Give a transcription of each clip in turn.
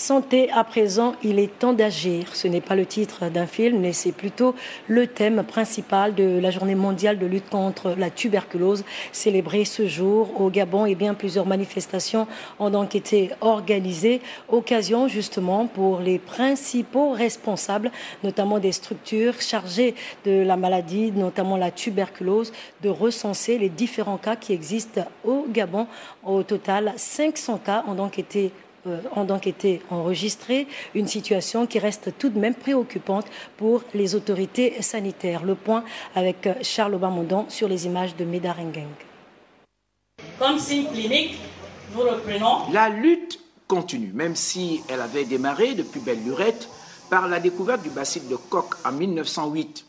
Santé, à présent, il est temps d'agir. Ce n'est pas le titre d'un film, mais c'est plutôt le thème principal de la journée mondiale de lutte contre la tuberculose, célébrée ce jour au Gabon. Et bien plusieurs manifestations ont donc été organisées. Occasion justement pour les principaux responsables, notamment des structures chargées de la maladie, notamment la tuberculose, de recenser les différents cas qui existent au Gabon. Au total, 500 cas ont donc été enregistrés, une situation qui reste tout de même préoccupante pour les autorités sanitaires. Le point avec Charles Obamaudon sur les images de Médarengeng. Comme signe clinique, nous reprenons. La lutte continue, même si elle avait démarré depuis belle lurette par la découverte du bacille de Koch en 1908.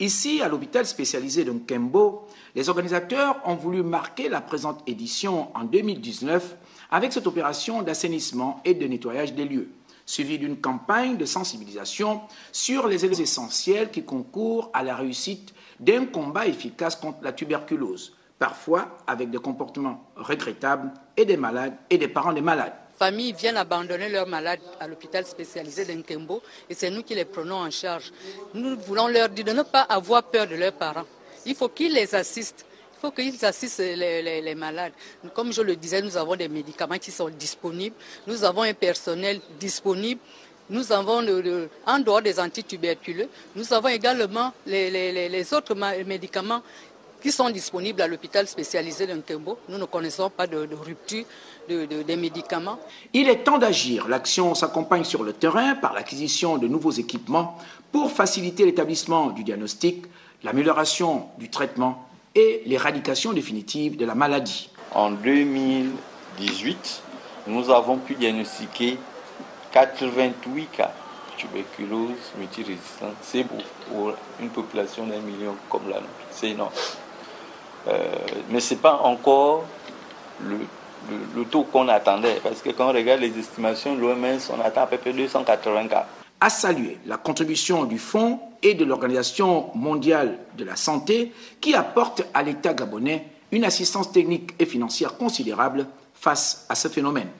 Ici, à l'hôpital spécialisé de Nkembo, les organisateurs ont voulu marquer la présente édition en 2019 avec cette opération d'assainissement et de nettoyage des lieux, suivie d'une campagne de sensibilisation sur les éléments essentiels qui concourent à la réussite d'un combat efficace contre la tuberculose, parfois avec des comportements regrettables et des malades et des parents des malades. Familles viennent abandonner leurs malades à l'hôpital spécialisé d'Nkembo et c'est nous qui les prenons en charge. Nous voulons leur dire de ne pas avoir peur de leurs parents. Il faut qu'ils les assistent. Il faut qu'ils assistent les malades. Comme je le disais, nous avons des médicaments qui sont disponibles. Nous avons un personnel disponible. Nous avons, en dehors des antituberculeux, nous avons également les autres médicaments qui sont disponibles à l'hôpital spécialisé de Nkembo. Nous ne connaissons pas de rupture des médicaments. Il est temps d'agir. L'action s'accompagne sur le terrain par l'acquisition de nouveaux équipements pour faciliter l'établissement du diagnostic, l'amélioration du traitement et l'éradication définitive de la maladie. En 2018, nous avons pu diagnostiquer 88 cas de tuberculose multirésistante. C'est beau pour une population d'un million comme la nôtre. C'est énorme. Mais ce n'est pas encore le taux qu'on attendait, parce que quand on regarde les estimations de l'OMS, on attend à peu près 280 cas. À saluer la contribution du Fonds et de l'Organisation mondiale de la santé qui apporte à l'État gabonais une assistance technique et financière considérable face à ce phénomène.